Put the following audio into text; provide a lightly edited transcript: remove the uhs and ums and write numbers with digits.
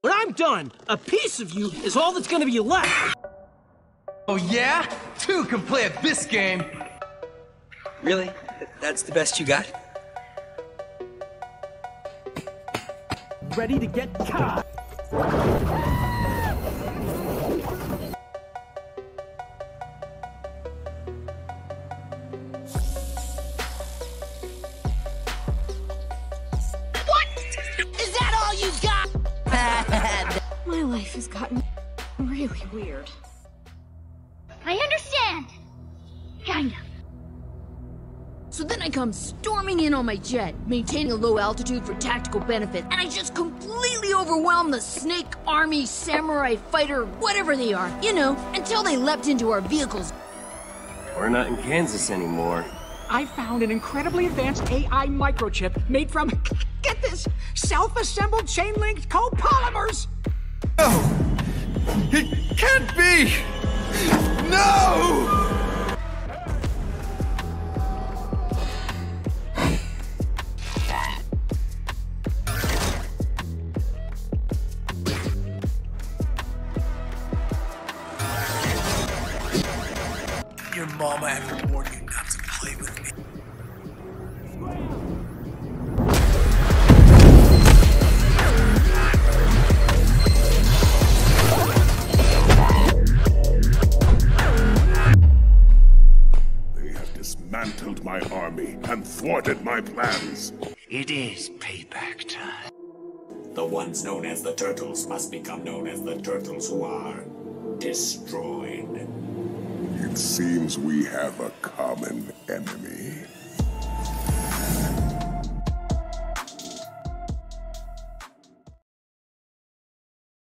When I'm done, a piece of you is all that's gonna be left. Oh yeah? Two can play at this game. Really? That's the best you got? Ready to get caught. My life has gotten really weird. I understand. Kinda. So then I come storming in on my jet, maintaining a low altitude for tactical benefit, and I just completely overwhelm the snake, army, samurai, fighter, whatever they are, you know, until they leapt into our vehicles. We're not in Kansas anymore. I found an incredibly advanced AI microchip made from, get this, self-assembled chain-linked copolymers. No! It can't be! No! Your mama had to warn you not to play with me. Dismantled my army and thwarted my plans. It is payback time. The ones known as the Turtles must become known as the Turtles who are destroyed. It seems we have a common enemy.